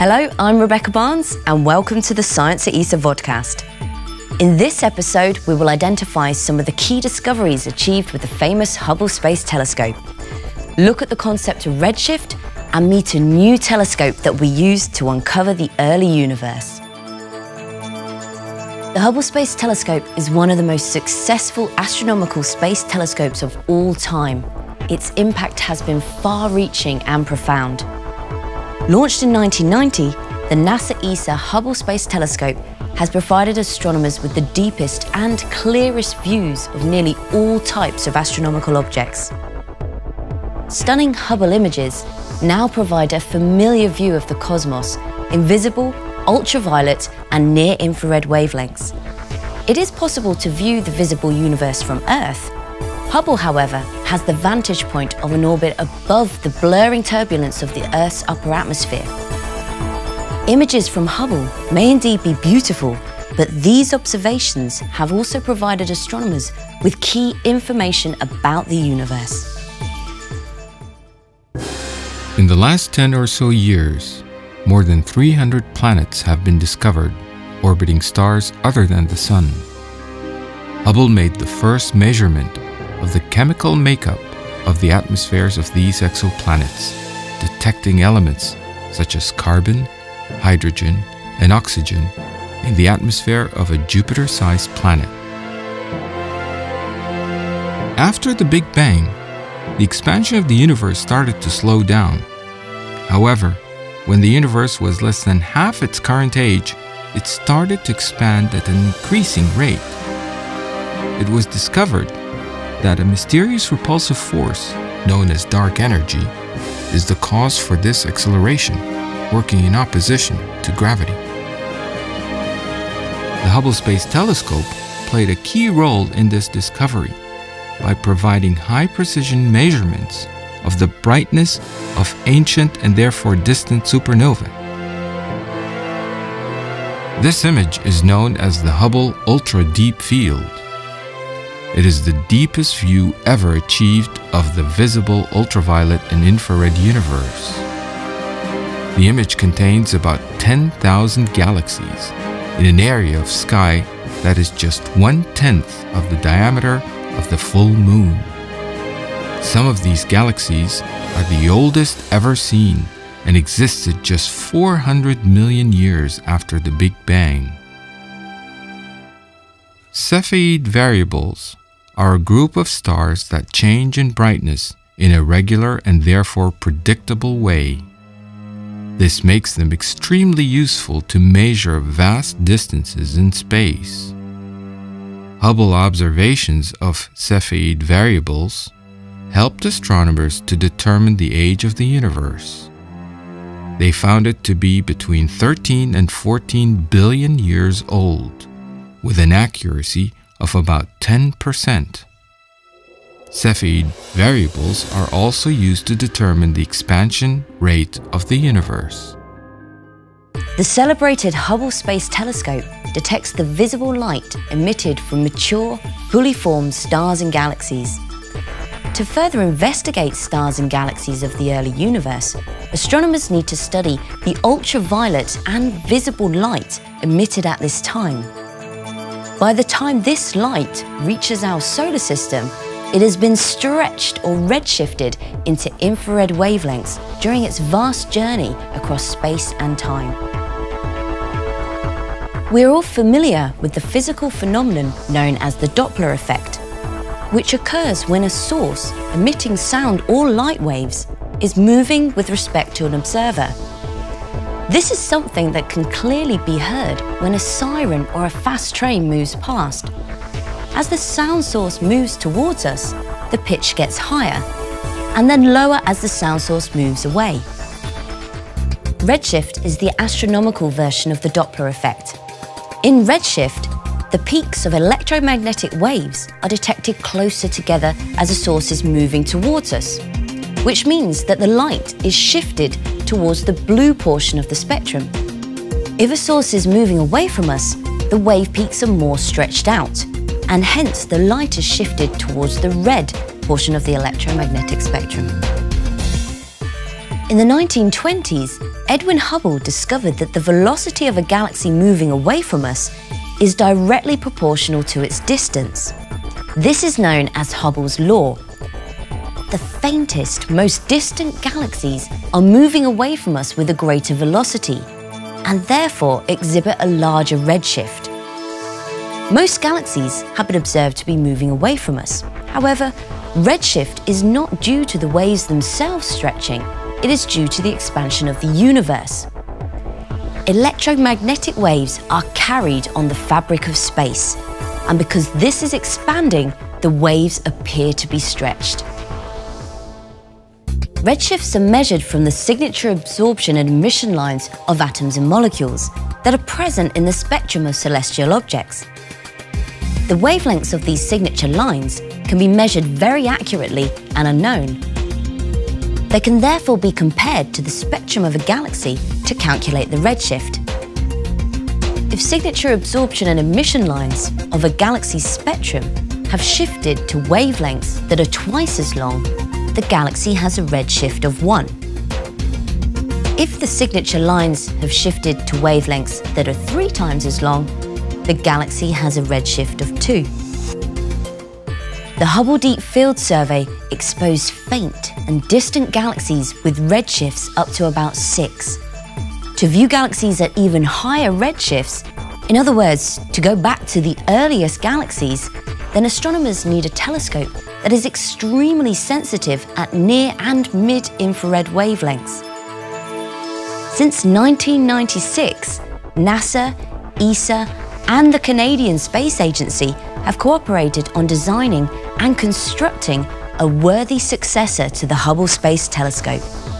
Hello, I'm Rebecca Barnes and welcome to the Science at ESA vodcast. In this episode, we will identify some of the key discoveries achieved with the famous Hubble Space Telescope, look at the concept of redshift, and meet a new telescope that we used to uncover the early universe. The Hubble Space Telescope is one of the most successful astronomical space telescopes of all time. Its impact has been far-reaching and profound. Launched in 1990, the NASA-ESA Hubble Space Telescope has provided astronomers with the deepest and clearest views of nearly all types of astronomical objects. Stunning Hubble images now provide a familiar view of the cosmos in visible, ultraviolet and near-infrared wavelengths. It is possible to view the visible universe from Earth. Hubble, however, has the vantage point of an orbit above the blurring turbulence of the Earth's upper atmosphere. Images from Hubble may indeed be beautiful, but these observations have also provided astronomers with key information about the universe. In the last 10 or so years, more than 300 planets have been discovered, orbiting stars other than the Sun. Hubble made the first measurement of the chemical makeup of the atmospheres of these exoplanets, detecting elements such as carbon, hydrogen, and oxygen in the atmosphere of a Jupiter-sized planet. After the Big Bang, the expansion of the universe started to slow down. However, when the universe was less than half its current age, it started to expand at an increasing rate. It was discovered that a mysterious repulsive force, known as dark energy, is the cause for this acceleration, working in opposition to gravity. The Hubble Space Telescope played a key role in this discovery by providing high-precision measurements of the brightness of ancient and therefore distant supernovae. This image is known as the Hubble Ultra Deep Field. It is the deepest view ever achieved of the visible ultraviolet and infrared universe. The image contains about 10,000 galaxies in an area of sky that is just 1/10 of the diameter of the full moon. Some of these galaxies are the oldest ever seen and existed just 400 million years after the Big Bang. Cepheid variables are a group of stars that change in brightness in a regular and therefore predictable way. This makes them extremely useful to measure vast distances in space. Hubble observations of Cepheid variables helped astronomers to determine the age of the universe. They found it to be between 13 and 14 billion years old, with an accuracy of about 10%. Cepheid variables are also used to determine the expansion rate of the universe. The celebrated Hubble Space Telescope detects the visible light emitted from mature, fully formed stars and galaxies. To further investigate stars and galaxies of the early universe, astronomers need to study the ultraviolet and visible light emitted at this time. By the time this light reaches our solar system, it has been stretched or redshifted into infrared wavelengths during its vast journey across space and time. We're all familiar with the physical phenomenon known as the Doppler effect, which occurs when a source emitting sound or light waves is moving with respect to an observer. This is something that can clearly be heard when a siren or a fast train moves past. As the sound source moves towards us, the pitch gets higher, and then lower as the sound source moves away. Redshift is the astronomical version of the Doppler effect. In redshift, the peaks of electromagnetic waves are detected closer together as a source is moving towards us, which means that the light is shifted towards the blue portion of the spectrum. If a source is moving away from us, the wave peaks are more stretched out, and hence the light is shifted towards the red portion of the electromagnetic spectrum. In the 1920s, Edwin Hubble discovered that the velocity of a galaxy moving away from us is directly proportional to its distance. This is known as Hubble's law. The faintest, most distant galaxies are moving away from us with a greater velocity, and therefore exhibit a larger redshift. Most galaxies have been observed to be moving away from us. However, redshift is not due to the waves themselves stretching, it is due to the expansion of the universe. Electromagnetic waves are carried on the fabric of space, and because this is expanding, the waves appear to be stretched. Redshifts are measured from the signature absorption and emission lines of atoms and molecules that are present in the spectrum of celestial objects. The wavelengths of these signature lines can be measured very accurately and are known. They can therefore be compared to the spectrum of a galaxy to calculate the redshift. If signature absorption and emission lines of a galaxy's spectrum have shifted to wavelengths that are twice as long, the galaxy has a redshift of 1. If the signature lines have shifted to wavelengths that are 3 times as long, the galaxy has a redshift of 2. The Hubble Deep Field survey exposed faint and distant galaxies with redshifts up to about 6. To view galaxies at even higher redshifts, in other words, to go back to the earliest galaxies, then astronomers need a telescope that is extremely sensitive at near and mid-infrared wavelengths. Since 1996, NASA, ESA, and the Canadian Space Agency have cooperated on designing and constructing a worthy successor to the Hubble Space Telescope.